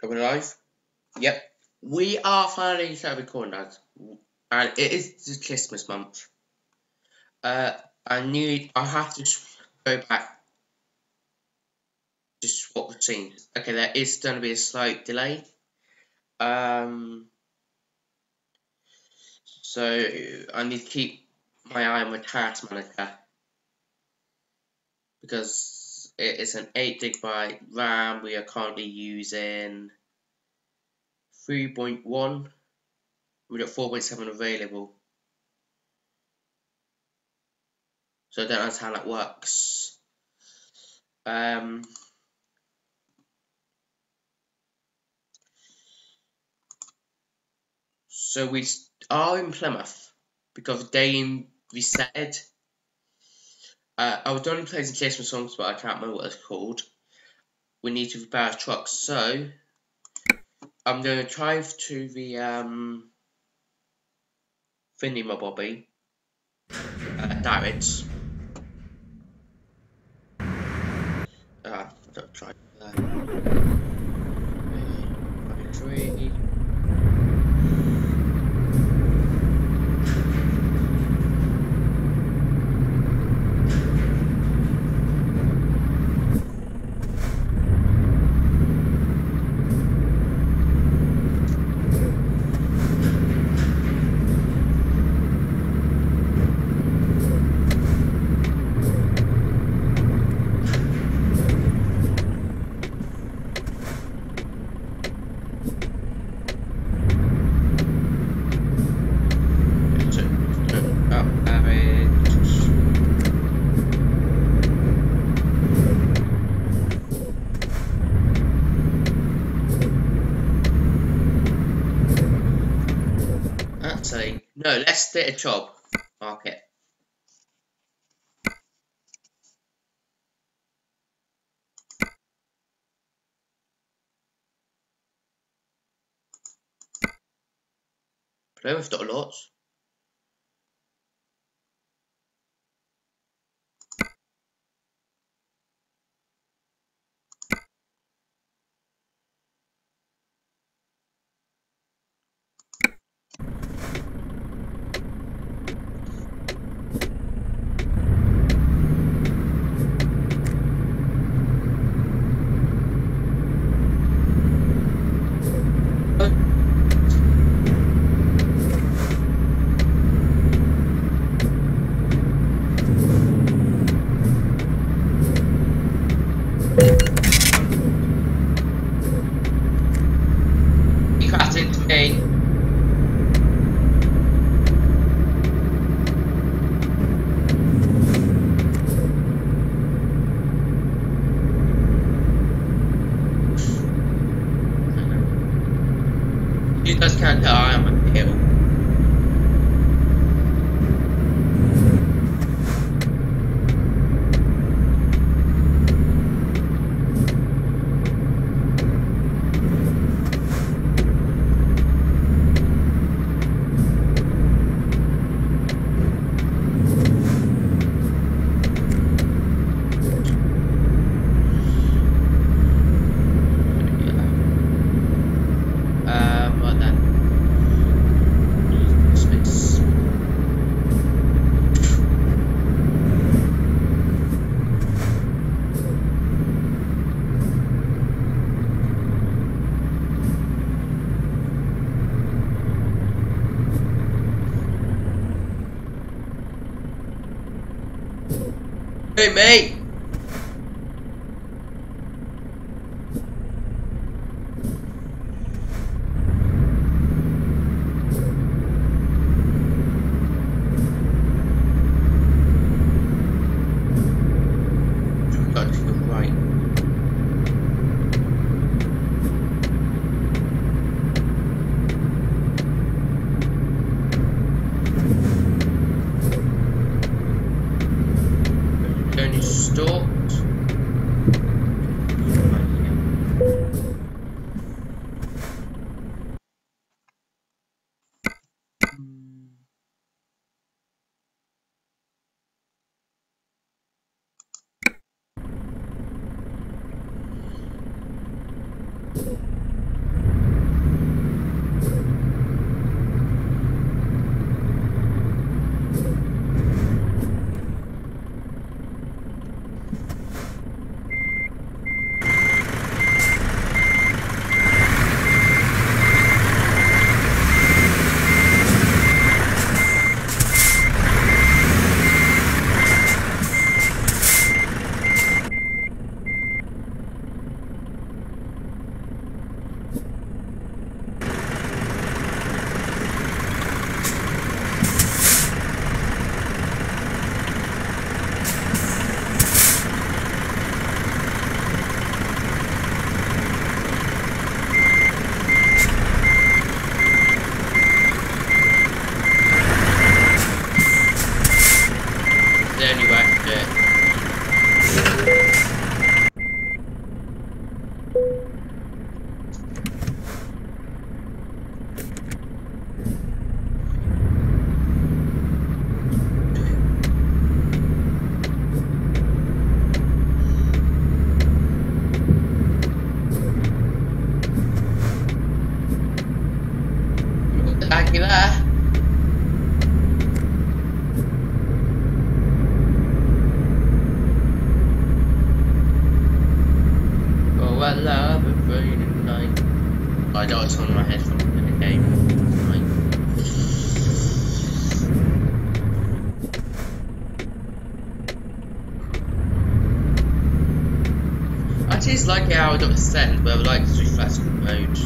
Are we live? Yep. We are finally started recording, guys. And it is the Christmas month. I have to go back to swap the scenes. Okay, there is going to be a slight delay. So I need to keep my eye on my task manager, because it is an 8GB RAM. We are currently using 3.1. We've got 4.7 available, so I don't understand how that works. So we are in Plymouth because they resetted. I was only playing some Christmas songs, but I can't remember what it's called. We need to repair our trucks, so I'm going to drive to the thingy my bobby garage. I don't try that. No, let's do a job. Mark it. Plymouth got lots. Hey, mate! balloon, like, I got it on my head from the game. Like, I just like how I got sent, but I like this reflection mode.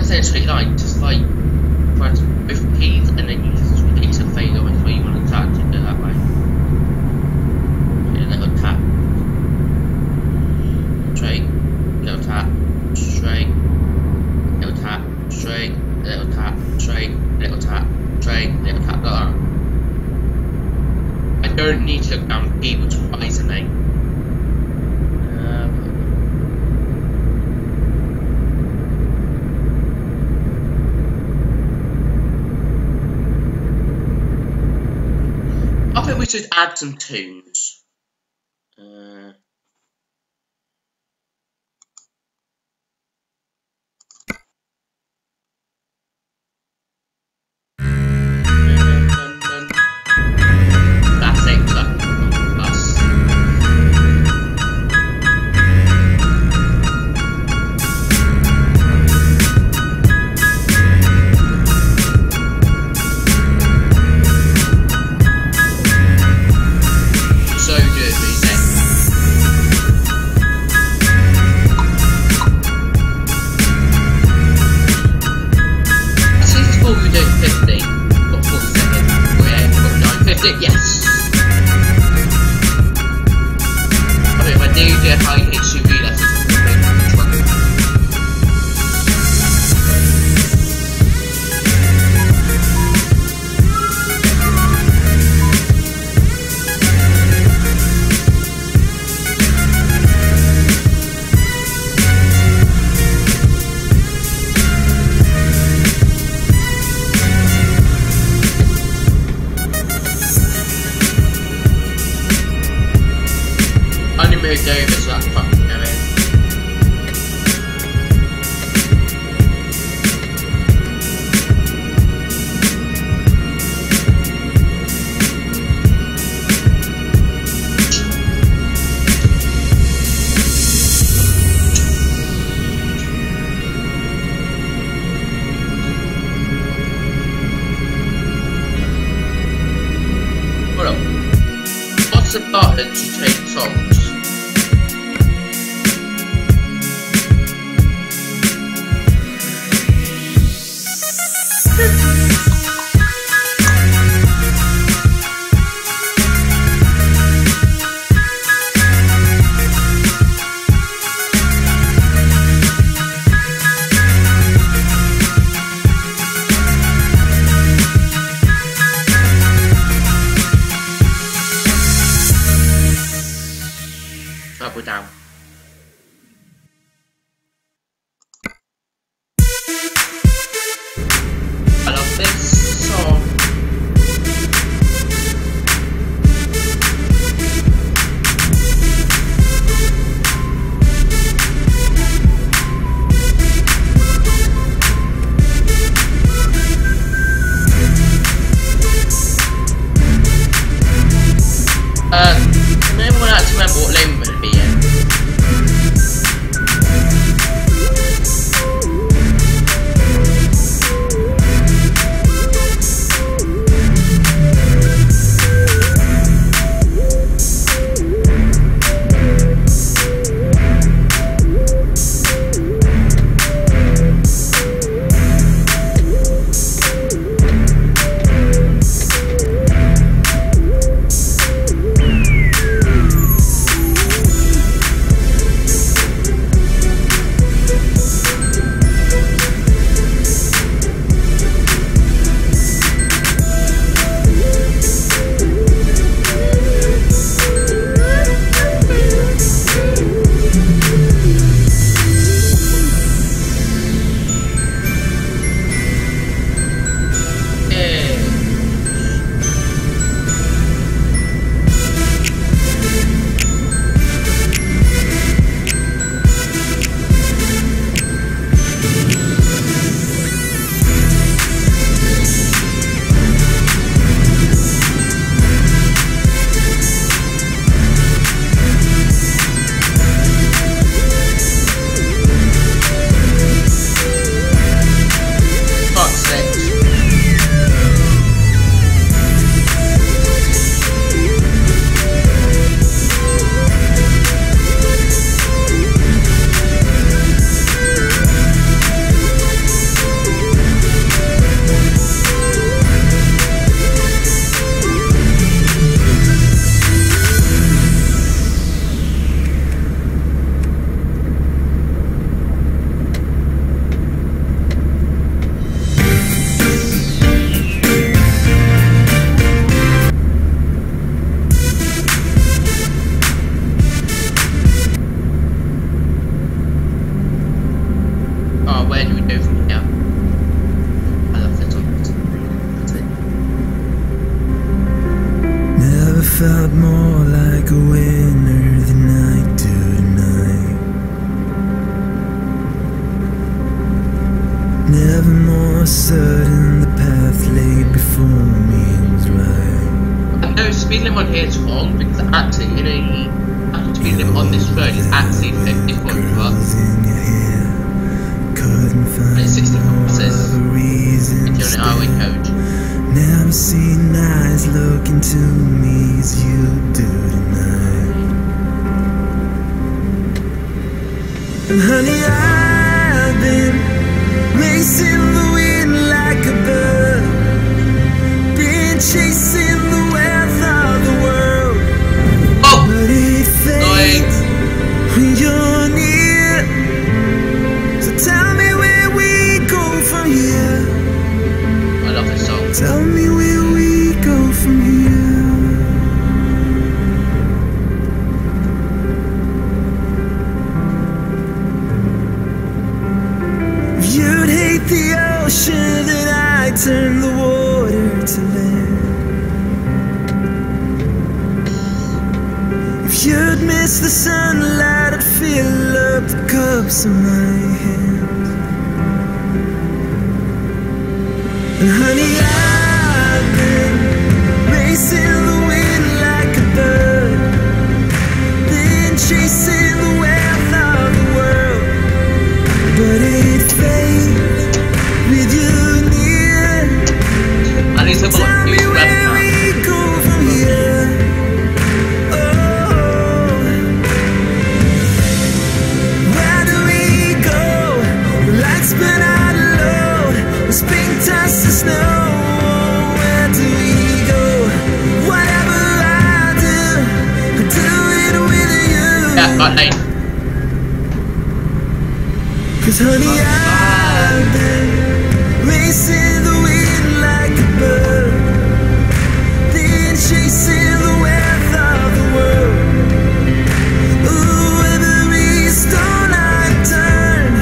Essentially, like, just like press both keys and then you just release a finger with where you want to touch and do that way. And then it'll tap. Straight, it'll tap, straight, it'll tap, straight, it'll tap, straight, it'll tap, straight, it'll tap, like that. I don't need to look down key which twice and then. We should add some tunes. 50. Got 47. Got 950. Yes! I mean, if I do get high HUV, that's just a big moved over so I can fucking go in. Hold on. What's the button to take songs? Double down. I love this song. Can anyone actually remember what lane we're going to be in? Felt more like a winner than I do tonight. Never more certain the path laid before me is right. And no speed limit on here is wrong because actually, you know, the speed limit on this road is actually 50 points. And it's 60 promises. It's the only highway code. Never seen eyes look into me as you do tonight. And honey, I've been racing the wind like a bird. Tell me where we go from here. You'd hate the ocean that I turned the water to land. If you'd miss the sunlight, I'd fill up the cups in my hand. And honey, I've been racing the wind like a bird, been chasing the wealth of the world, but it fades with you near. Tell me where we go from here. Oh, where do we go? The lights burn out low, the spring turns to snow. Night. 'Cause honey, I've been racing the wind like a bird, been chasing the wealth of the world. Ooh, every stone I turn,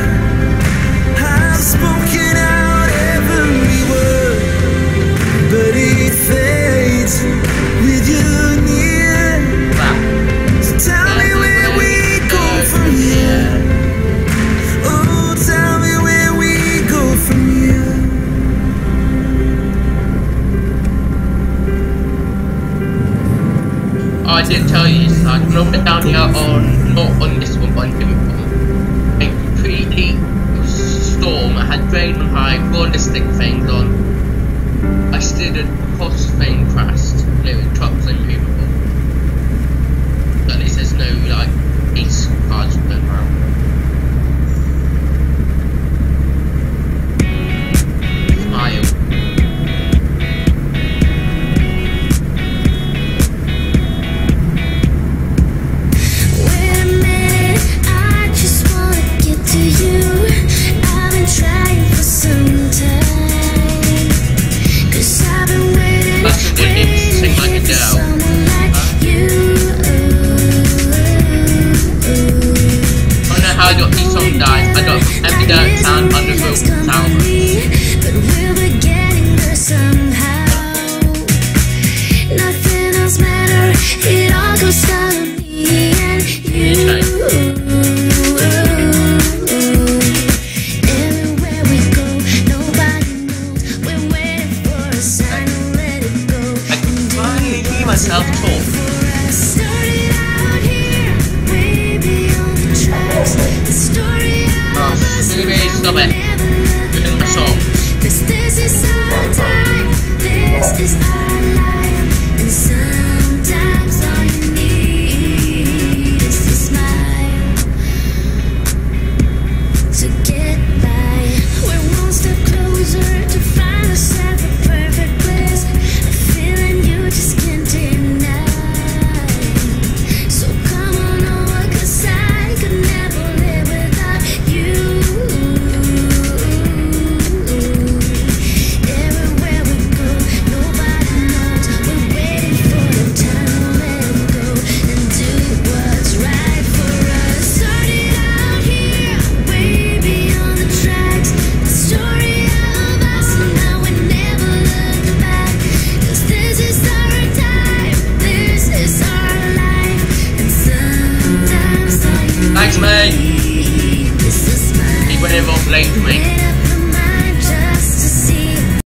I've spoken out every word, but it fades with you near. Wow. So tell me where we from here. Oh, tell me where we go from here. Oh, I didn't tell you, so I broke it down here on, not on this one, but on Plymouth. Like, pretty deep storm, I had rain on high, ballistic things on. I steered a cross thing crashed, blowing trucks unmovable. So at least there's no, like, ace cards going around. Smile. Wait a minute, I just wanna get to you. I've been trying for some time, 'cause I've been waiting. That's what it is, sing like a girl. I got these song guys, I got every dirty sound under the sound. I can finally hear myself talk. Stop it.